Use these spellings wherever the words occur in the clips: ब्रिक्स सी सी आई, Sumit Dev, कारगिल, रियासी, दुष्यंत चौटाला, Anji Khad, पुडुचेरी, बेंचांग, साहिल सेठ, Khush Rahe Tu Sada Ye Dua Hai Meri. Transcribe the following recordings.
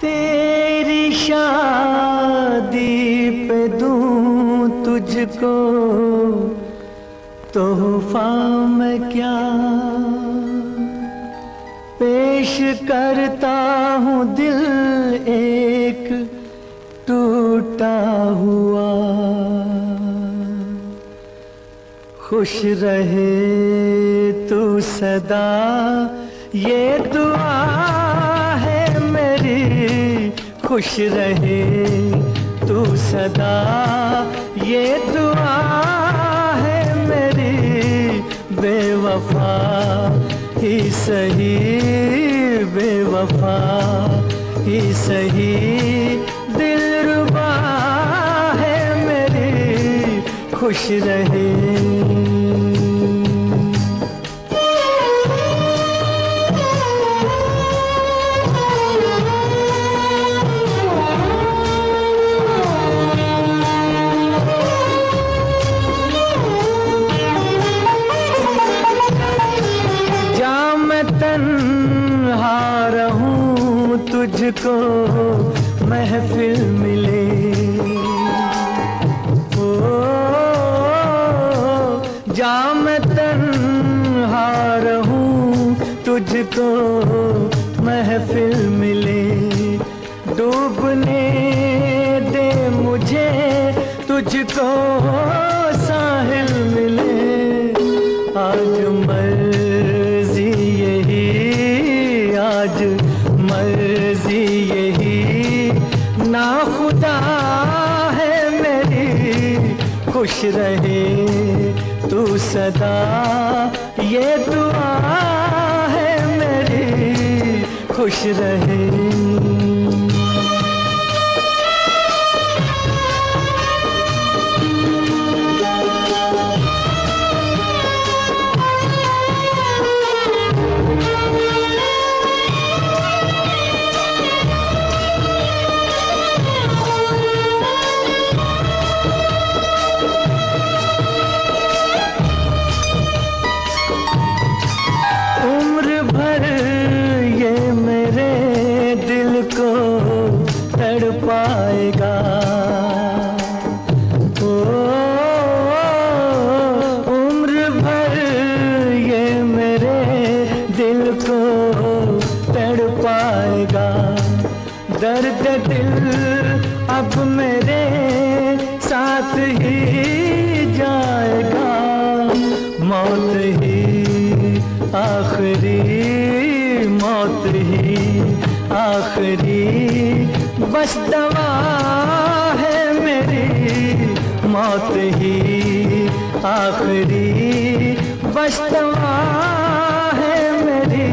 तेरी शादी पे दूं तुझको तोहफा में क्या पेश करता हूँ दिल एक टूटा हुआ। खुश रहे तू सदा ये दुआ है मेरी, खुश रहे तू सदा ये दुआ है मेरी, बेवफा ही सही बेवफा ही सही दिलरुबा है मेरी। खुश रहे तुझको महफिल मिले ओ, जा मैं तन्हा रहूं तुझको महफिल मिले, डूबने दे मुझे तुझको साहिल मिले। आज मर्जी यही, आज मर्जी यही ना खुदा है मेरी। खुश रहे तू सदा ये दुआ है मेरी, खुश रहे। दर्द दिल अब मेरे साथ ही जाएगा, मौत ही आखिरी, मौत ही आखिरी बस दवा है मेरी। मौत ही आखिरी बस दवा है मेरी।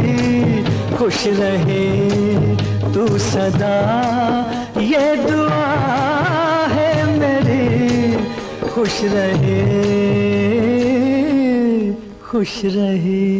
खुश रहे तू सदा ये दुआ है मेरी, खुश रहे खुश रहे।